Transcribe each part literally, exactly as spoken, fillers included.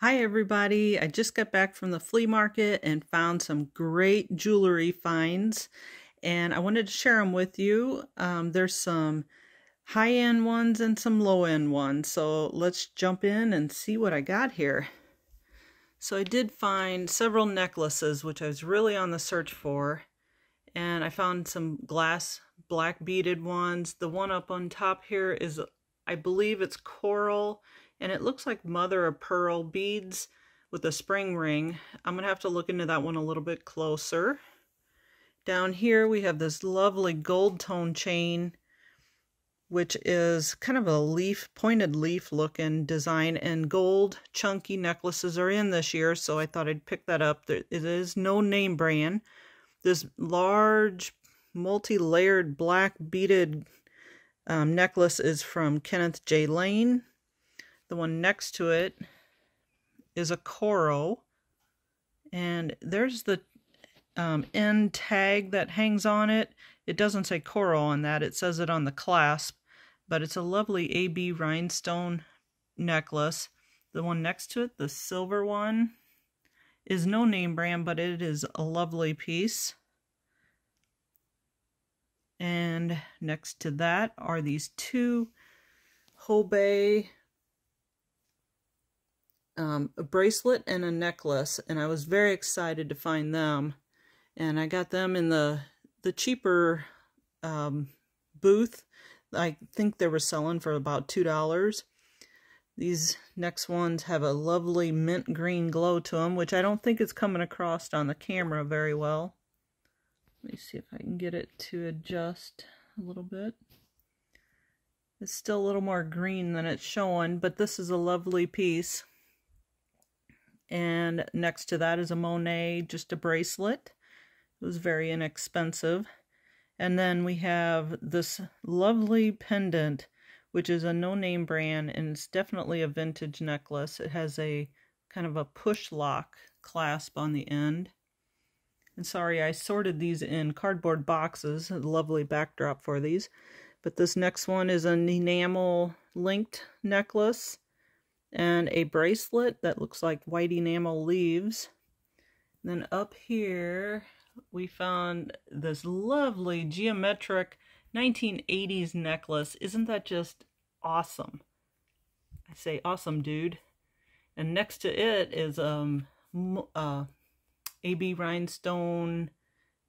Hi everybody, I just got back from the flea market and found some great jewelry finds and I wanted to share them with you. Um, there's some high-end ones and some low-end ones, so let's jump in and see what I got here. So I did find several necklaces, which I was really on the search for, and I found some glass black beaded ones. The one up on top here is, I believe it's coral, and it looks like mother of pearl beads with a spring ring. I'm gonna have to look into that one a little bit closer. Down here we have this lovely gold tone chain, which is kind of a leaf, pointed leaf looking design, and gold chunky necklaces are in this year, so I thought I'd pick that up. There, it is no name brand. This large multi-layered black beaded um, necklace is from Kenneth Jay Lane. The one next to it is a coral, and there's the um, end tag that hangs on it. It doesn't say coral on that, it says it on the clasp, but it's a lovely A B rhinestone necklace. The one next to it, the silver one, is no name brand, but it is a lovely piece. And next to that are these two Hobe Um, a bracelet and a necklace, and I was very excited to find them, and I got them in the the cheaper um, booth. I think they were selling for about two dollars. These next ones have a lovely mint green glow to them, which I don't think is coming across on the camera very well. Let me see if I can get it to adjust a little bit. It's still a little more green than it's showing, but this is a lovely piece. And next to that is a Monet, just a bracelet. It was very inexpensive. And then we have this lovely pendant, which is a no-name brand, and it's definitely a vintage necklace. It has a kind of a push lock clasp on the end. And sorry, I sorted these in cardboard boxes, a lovely backdrop for these. But this next one is an enamel linked necklace and a bracelet that looks like white enamel leaves. And then up here we found this lovely geometric nineteen eighties necklace. Isn't that just awesome? I say awesome, dude. And next to it is um uh, A B rhinestone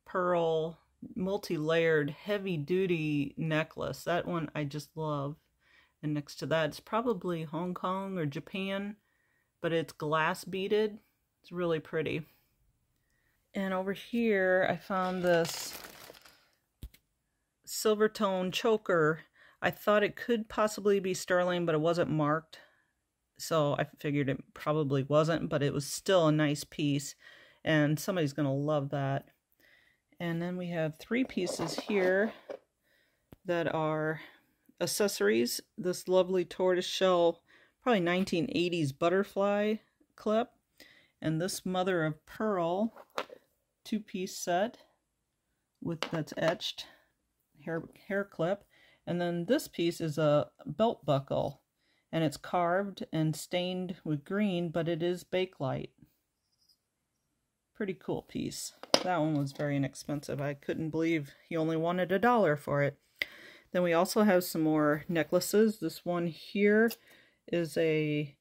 pearl multi-layered heavy duty necklace. That one I just love. And next to that, it's probably Hong Kong or Japan, but it's glass beaded. It's really pretty. And over here, I found this silver tone choker. I thought it could possibly be sterling, but it wasn't marked. So I figured it probably wasn't, but it was still a nice piece. And somebody's going to love that. And then we have three pieces here that are accessories. This lovely tortoiseshell, probably nineteen eighties butterfly clip, and this mother of pearl two-piece set with that's etched hair hair clip. And then this piece is a belt buckle, and it's carved and stained with green, but it is Bakelite. Pretty cool piece. That one was very inexpensive. I couldn't believe he only wanted a dollar for it. Then we also have some more necklaces. This one here is a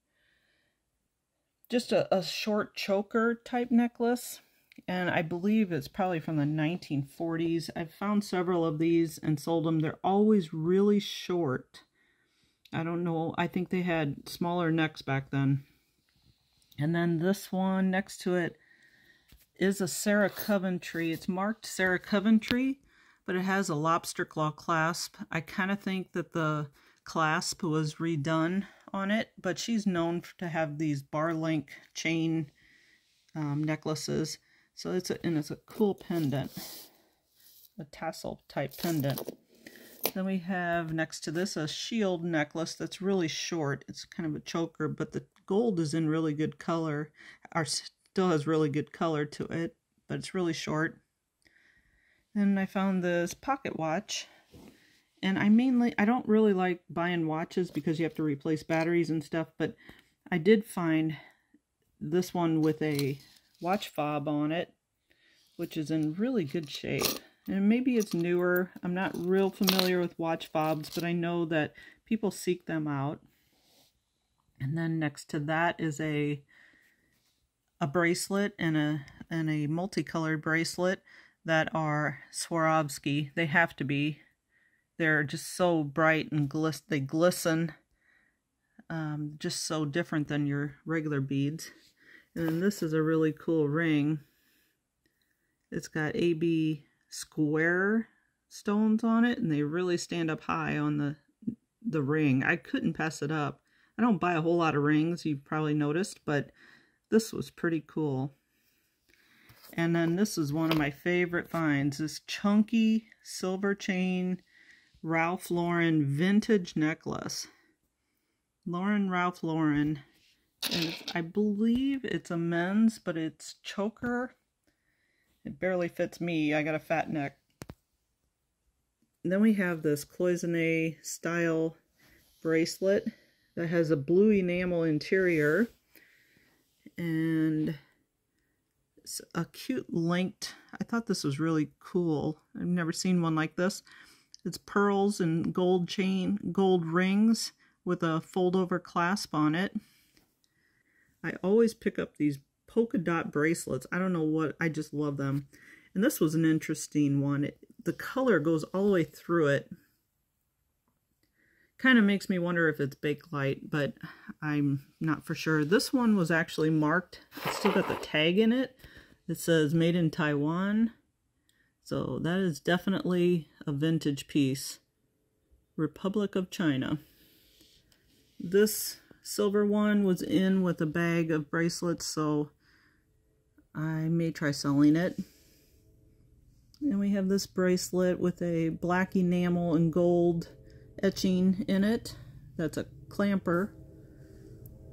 just a, a short choker type necklace, and I believe it's probably from the nineteen forties. I've found several of these and sold them. They're always really short. I don't know. I think they had smaller necks back then. And then this one next to it is a Sarah Coventry. It's marked Sarah Coventry, but it has a lobster claw clasp. I kind of think that the clasp was redone on it, but she's known to have these bar link chain um, necklaces. So it's a, and it's a cool pendant, a tassel type pendant. Then we have next to this a shield necklace that's really short. It's kind of a choker, but the gold is in really good color, or still has really good color to it, but it's really short. And I found this pocket watch, and I mainly, I don't really like buying watches because you have to replace batteries and stuff, but I did find this one with a watch fob on it, which is in really good shape. And maybe it's newer. I'm not real familiar with watch fobs, but I know that people seek them out. And then next to that is a a bracelet and a and a multicolored bracelet that are Swarovski. They have to be. They're just so bright and glist. They glisten, um, just so different than your regular beads. And then this is a really cool ring. It's got A B square stones on it, and they really stand up high on the the ring. I couldn't pass it up. I don't buy a whole lot of rings, you've probably noticed, but this was pretty cool. And then this is one of my favorite finds, this chunky silver chain Ralph Lauren vintage necklace. Lauren Ralph Lauren. And it's, I believe it's a men's, but it's choker. It barely fits me. I got a fat neck. And then we have this cloisonne style bracelet that has a blue enamel interior and it's a cute linked. I thought this was really cool. I've never seen one like this. It's pearls and gold chain, gold rings with a fold over clasp on it. I always pick up these polka dot bracelets. I don't know what, I just love them. And this was an interesting one. It, the color goes all the way through it. Kind of makes me wonder if it's Bakelite, but I'm not for sure. This one was actually marked. It's still got the tag in it. It says made in Taiwan. So that is definitely a vintage piece. Republic of China. This silver one was in with a bag of bracelets, so I may try selling it. And we have this bracelet with a black enamel and gold etching in it. That's a clamper.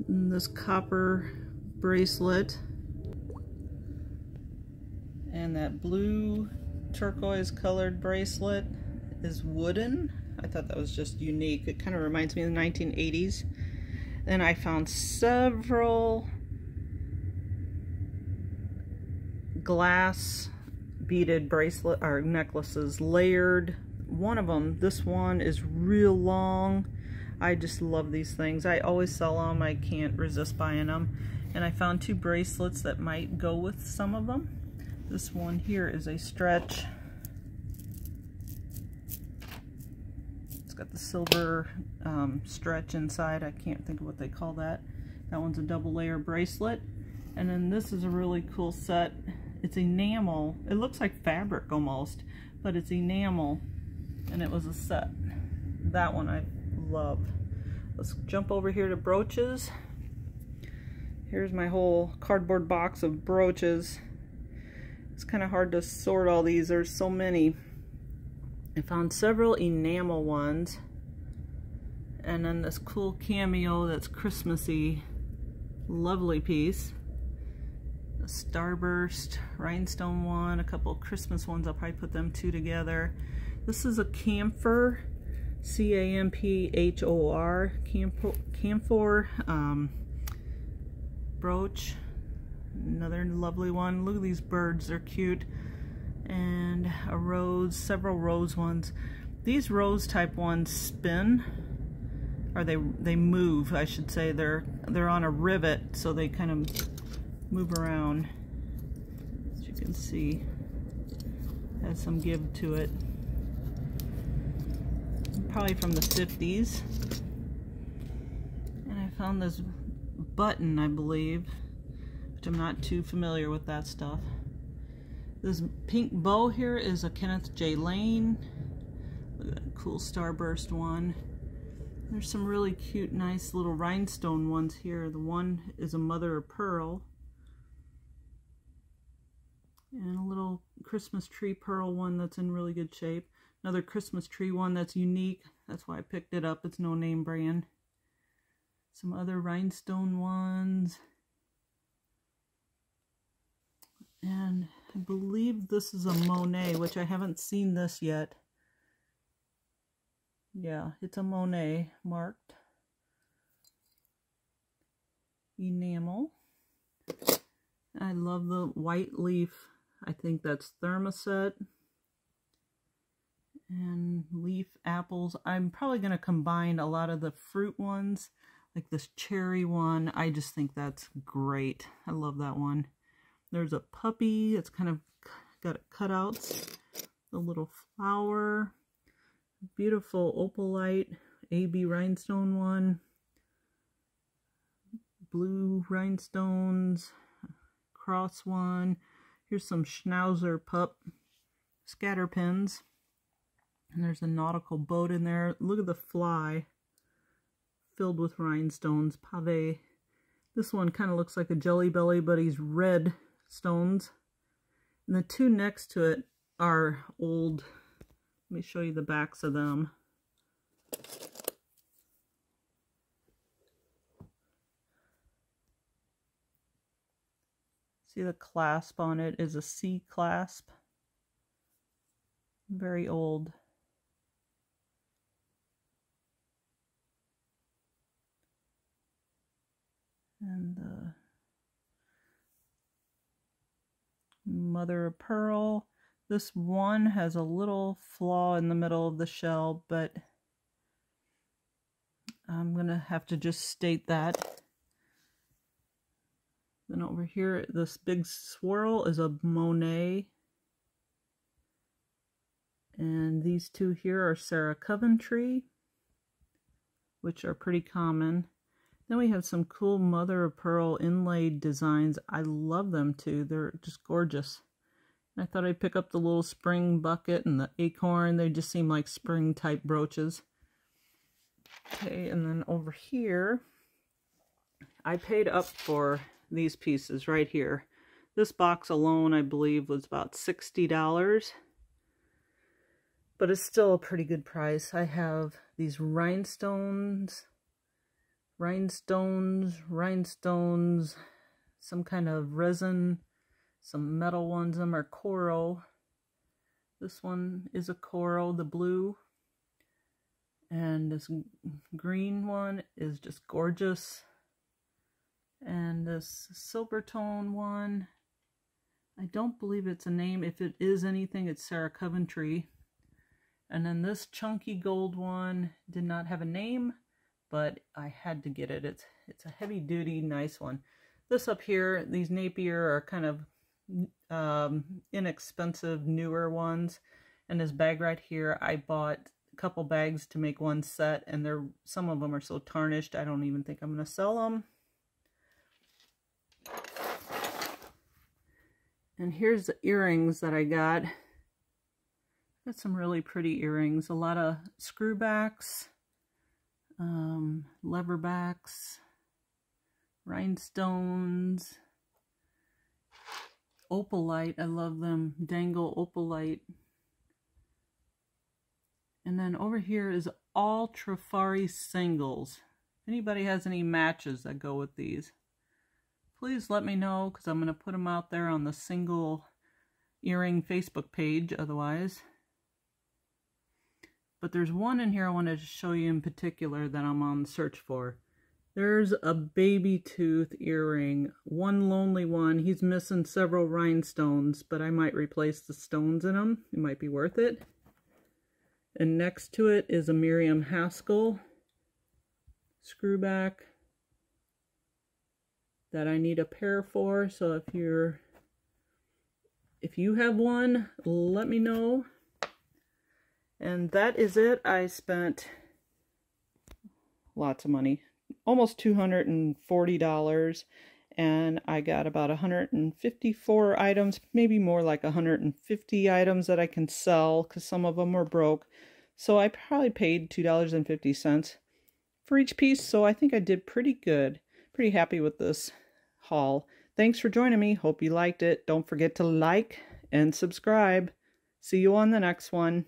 And this copper bracelet. And that blue turquoise colored bracelet is wooden. I thought that was just unique. It kind of reminds me of the nineteen eighties. Then I found several glass beaded bracelet or necklaces layered. One of them, this one is real long. I just love these things. I always sell them. I can't resist buying them. And I found two bracelets that might go with some of them. This one here is a stretch. Got the silver um, stretch inside. I can't think of what they call that. That one's a double layer bracelet. And then this is a really cool set. It's enamel. It looks like fabric almost, but it's enamel. And it was a set. That one I love. Let's jump over here to brooches. Here's my whole cardboard box of brooches. It's kind of hard to sort all these. There's so many. I found several enamel ones, and then this cool cameo that's Christmassy, lovely piece. A starburst rhinestone one, a couple of Christmas ones. I'll probably put them two together. This is a camphor, C A M P H O R, camphor um, brooch. Another lovely one. Look at these birds, they're cute. And a rose, several rose ones. These rose type ones spin, or they they move, I should say. They're they're on a rivet, so they kind of move around. As you can see, has some give to it. Probably from the fifties. And I found this button, I believe, which I'm not too familiar with that stuff. This pink bow here is a Kenneth Jay Lane. Look at that cool starburst one. There's some really cute, nice little rhinestone ones here. The one is a mother of pearl. And a little Christmas tree pearl one that's in really good shape. Another Christmas tree one that's unique. That's why I picked it up. It's no name brand. Some other rhinestone ones. And I believe this is a Monet, which I haven't seen this yet. Yeah, it's a Monet marked. Enamel. I love the white leaf. I think that's thermoset and leaf apples. I'm probably going to combine a lot of the fruit ones, like this cherry one. I just think that's great. I love that one. There's a puppy. It's kind of got cutouts. The little flower. Beautiful opalite A B rhinestone one. Blue rhinestones. Cross one. Here's some schnauzer pup scatter pins. And there's a nautical boat in there. Look at the fly filled with rhinestones. Pave. This one kind of looks like a Jelly Belly, but he's red stones. And the two next to it are old. Let me show you the backs of them. See, the clasp on it is a C clasp. Very old. And the mother of pearl. This one has a little flaw in the middle of the shell, but I'm going to have to just state that. Then over here, this big swirl is a Monet. And these two here are Sarah Coventry, which are pretty common. Then we have some cool mother of pearl inlaid designs. I love them too. They're just gorgeous. And I thought I'd pick up the little spring bucket and the acorn. They just seem like spring type brooches. Okay, and then over here, I paid up for these pieces right here. This box alone, I believe, was about sixty dollars. But it's still a pretty good price. I have these rhinestones, rhinestones, rhinestones, some kind of resin, some metal ones. Them are coral. This one is a coral, the blue. And this green one is just gorgeous. And this silver tone one, I don't believe it's a name. If it is anything, it's Sarah Coventry. And then this chunky gold one did not have a name, but I had to get it. It's it's a heavy-duty, nice one. This up here, these Napier are kind of um, inexpensive, newer ones. And this bag right here, I bought a couple bags to make one set, and they're some of them are so tarnished, I don't even think I'm going to sell them. And here's the earrings that I got. Got some really pretty earrings. A lot of screw backs, um, lever backs, rhinestones, opalite. I love them. Dangle opalite. And then over here is all Trifari singles. If anybody has any matches that go with these, please let me know, because I'm going to put them out there on the single earring Facebook page otherwise. But there's one in here I wanted to show you in particular that I'm on the search for. There's a baby tooth earring, one lonely one. He's missing several rhinestones, but I might replace the stones in them. It might be worth it. And next to it is a Miriam Haskell screwback that I need a pair for. So if you're, if you have one, let me know. And that is it. I spent lots of money, almost two hundred forty dollars, and I got about one hundred fifty-four items, maybe more like one hundred fifty items that I can sell, because some of them were broke. So I probably paid two dollars and fifty cents for each piece. So I think I did pretty good. Pretty happy with this haul. Thanks for joining me. Hope you liked it. Don't forget to like and subscribe. See you on the next one.